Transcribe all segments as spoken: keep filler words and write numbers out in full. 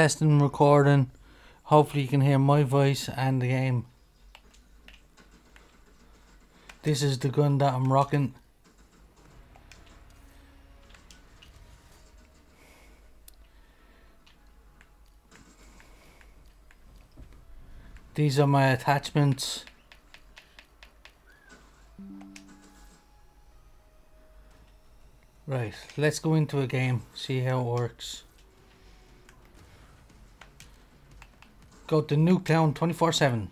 testing, recording. Hopefully you can hear my voice and the game. This is the gun that I'm rocking. These are my attachments. Right, let's go into a game, see how it works. Go to Nuketown twenty-four seven.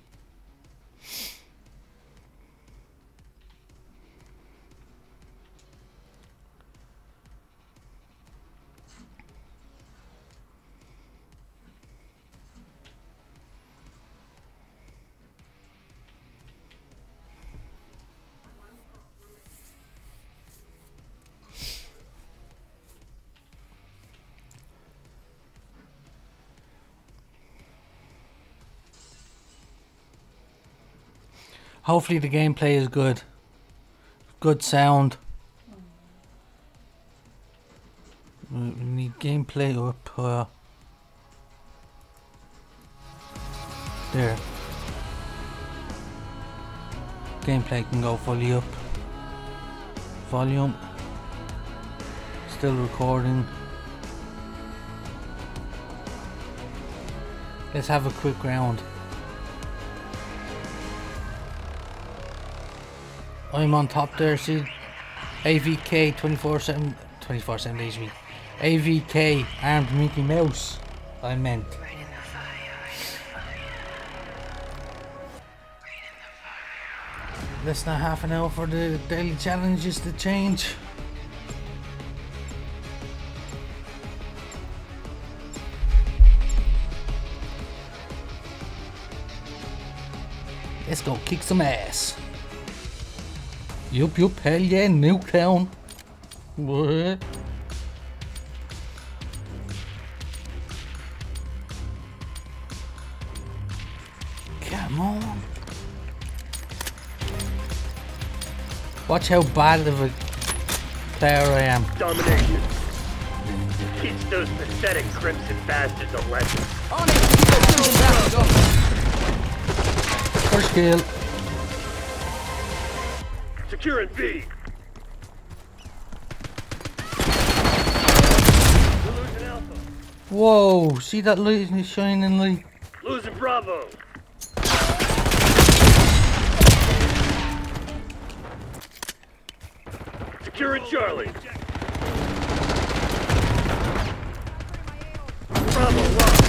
Hopefully the gameplay is good. Good sound. We need gameplay up uh, there. Gameplay can go fully up. Volume. Still recording. Let's have a quick round. I'm on top there, see? A V K twenty-four seven, twenty-four seven days a week. A V K and Mickey Mouse, I meant. Right in the fire, right in the fire. Less than half an hour for the daily challenges to change. Let's go kick some ass. Yup, yup, hell yeah, Nuketown. What? Come on. Watch how bad of a player I am. Domination. Teach those pathetic crimson bastards a lesson. On it! First kill. Securing B. Whoa, see that light is shining light. Losing Bravo. Securing Charlie. Bravo lost.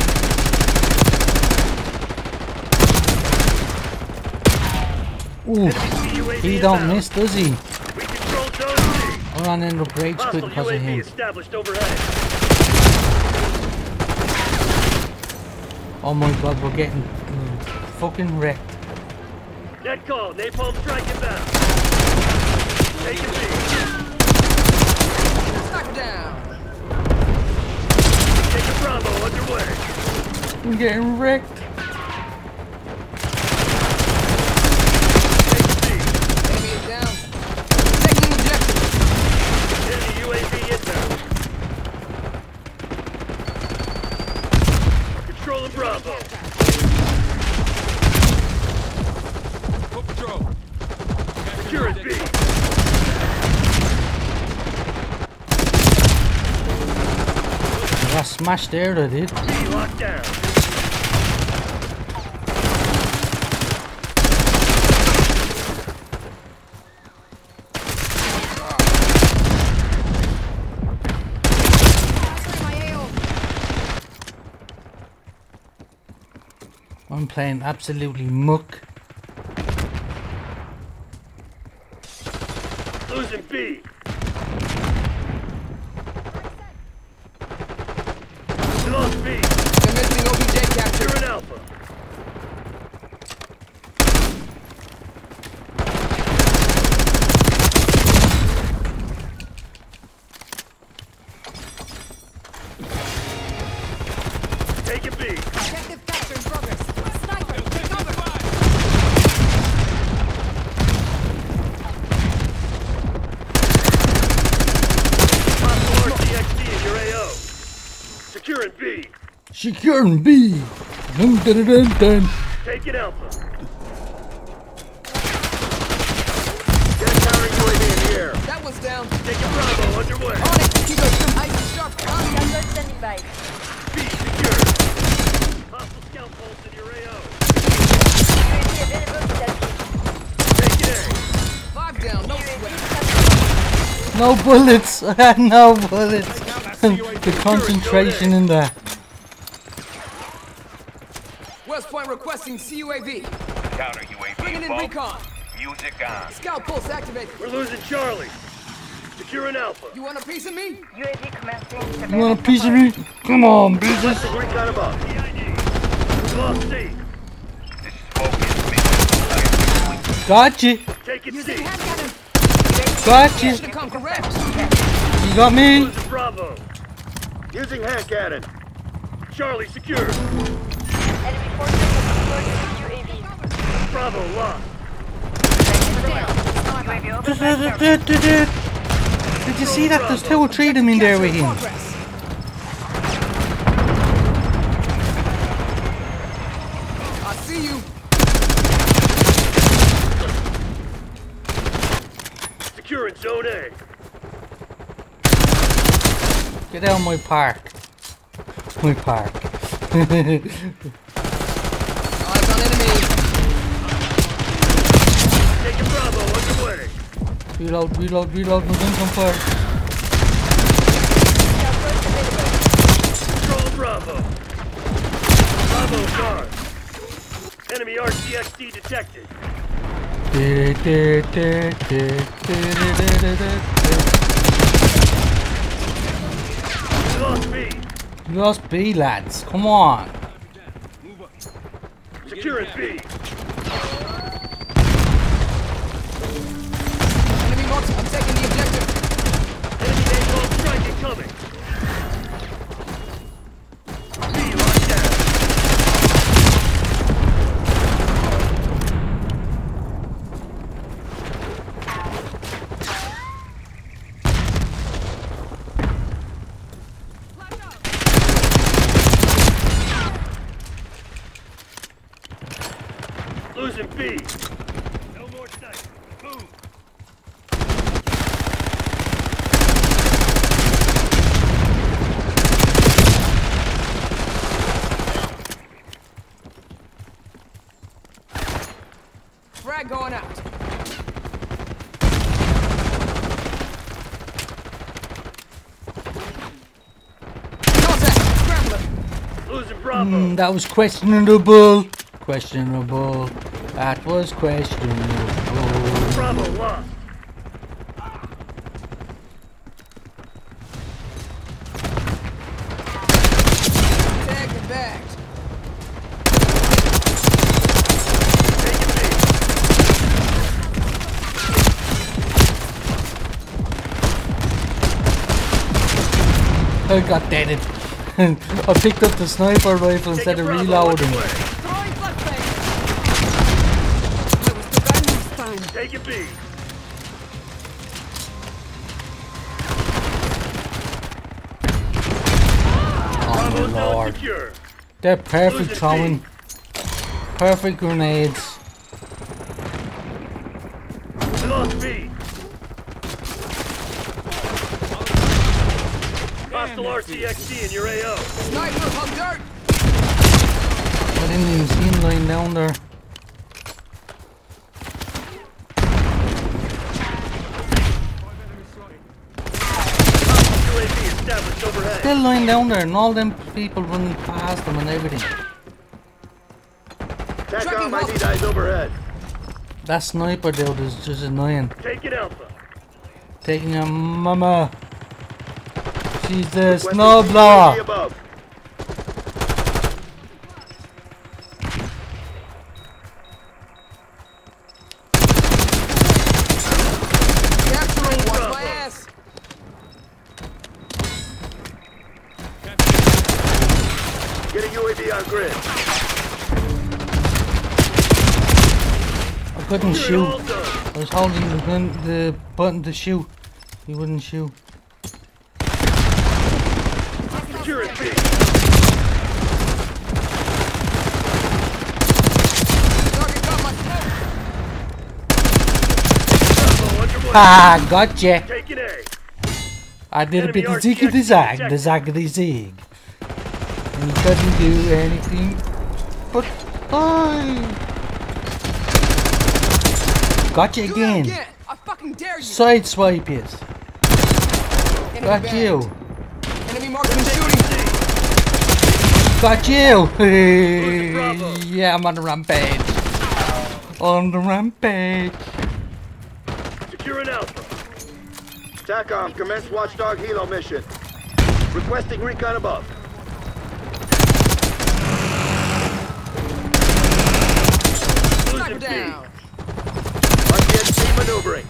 Ooh, he don't miss, does he? I ran into breaks quick because of him. Oh my god, we're getting mm, fucking wrecked. Net call, napalm strike it back. Take it deep. Stuck down. Take a Bravo underway. I'm getting wrecked. Bravo. Full patrol. Secure it, B. I smashed there, I did. B locked down. I'm playing absolutely muck. Losing B. We lost B. Commencing O B J capture. You're an alpha. Take it B. Objective capture in progress. Securing B. Securing B. Dun, dun, dun, dun. Take it out. That was down. Take your Bravo underway. On it, Kilo two. I struck on the alert standing by. Be secure. Hostile scout bolts in your A O. Take it out. Five down. No sweat. No bullets. No bullets. The concentration in there. West Point requesting C U A V. Counter U A V. Bringing in recon. Music on. Scout pulse activated. We're losing Charlie. Securing Alpha. You want a piece of me? U A V commencing. You want a piece of me? Come on, bitches. Recon above. We lost C. This is focus. Gotcha. Take it, C. Gotcha. You got me. Losing Bravo. Using hand cannon. Charlie secured. Enemy forces U A V. Bravo lost. Did you see that? There's two or three of them in there with him. I see you. Securing zone A. Get out of my park. My park. Reload, reload, reload, we're going from fire. Control Bravo. Bravo guard. Enemy R C X D detected. We lost B. We lost B, lads. Come on. Securing B. I'm taking the objective. Enemy A twelve strike incoming. B locked down. Losing B. No more sight. Move. Frag going out. Losing Bravo. Mm, that was questionable. Questionable. That was questionable. Bravo lost. Tag the bags. I got dead. I picked up the sniper rifle instead of reloading. Take it B. Oh my lord. They're perfect throwing. Perfect grenades. We lost B. Hostile R C X D in your A O. Sniper on dirt! I didn't even see him lying down there. Still lying down there and all them people running past them and everything. TACCOM I D dies overhead. That sniper dude is just annoying. Take it Alpha. Taking your mama. She's a snowblower. Getting U A V on grid. I couldn't shoot. I was holding the, gun, the button to shoot. He wouldn't shoot. Secure it, B. Ha! Gotcha! I did a bit of ziggy the zag, the zaggity zig. And he doesn't do anything but fine! Gotcha again! Sideswipers! Got you! Got you! Yeah, I'm on the rampage! On the rampage! Securing Alpha. TACOM, commence Watchdog Hilo mission. Requesting recon above. Losing down. On the N C maneuvering.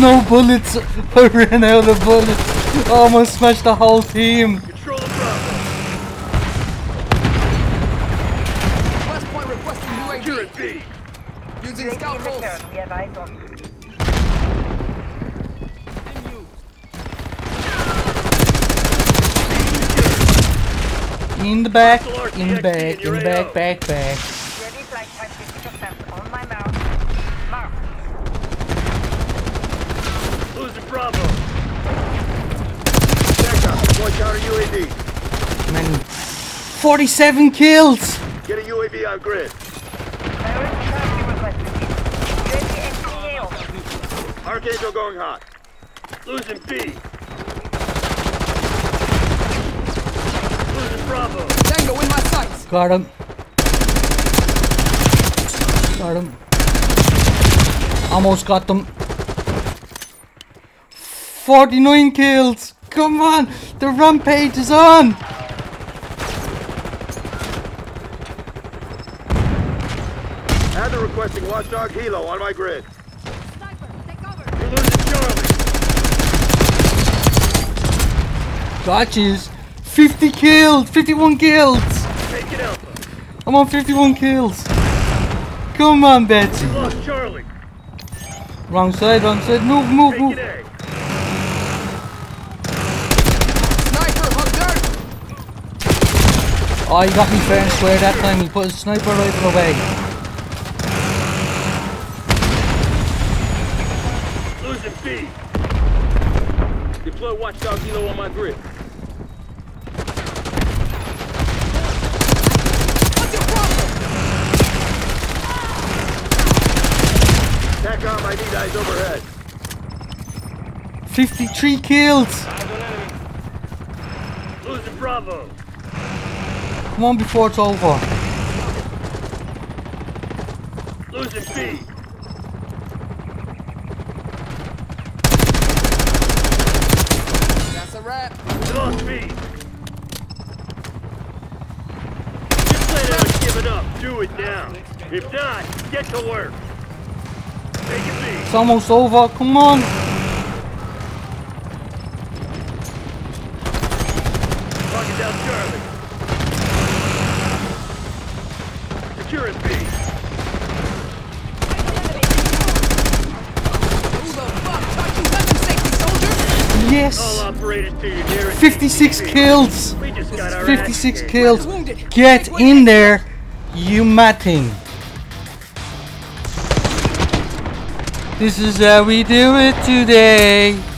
No bullets! I ran out of bullets! Almost smashed the whole team! Control the problem. West Point requesting U A V. Secure it B. Using scout holes. We have eyes on you. In the back, in the back, in the back, back, back. Ready flight time fifty percent on my mount. Mark. Losing Bravo. Check out. Watch out U A V. Man, forty-seven kills. Get a U A V on grid. Archangel going hot. Losing B. Losing Bravo. Tango in my sights. Got him. Got him. Almost got them. forty-nine kills. Come on. The rampage is on. And they're requesting Watchdog Hilo on my grid. Gotchas! fifty kills! fifty-one kills! Take it out. I'm on fifty-one kills! Come on, Betsy! Lost Charlie. Wrong side, wrong side! Move, move, move! Sniper, hug dirt! Oh, he got me fair and square that time. He put his sniper rifle away. Losing B. Deploy Watchdog Hilo on my grid. TACOM, I need eyes overhead. fifty-three kills. Losing Bravo. Come on before it's over. Losing B. That's a wrap. We lost B. If they don't give it up, do it now. If not, get to work. It's almost over, come on! Target down Charlie. Secure it, B. Who the fuck taught you weapon safety, soldier? Yes! All operators to your nearest. fifty-six kills! fifty-six kills! Get in there, you matting! This is how we do it today.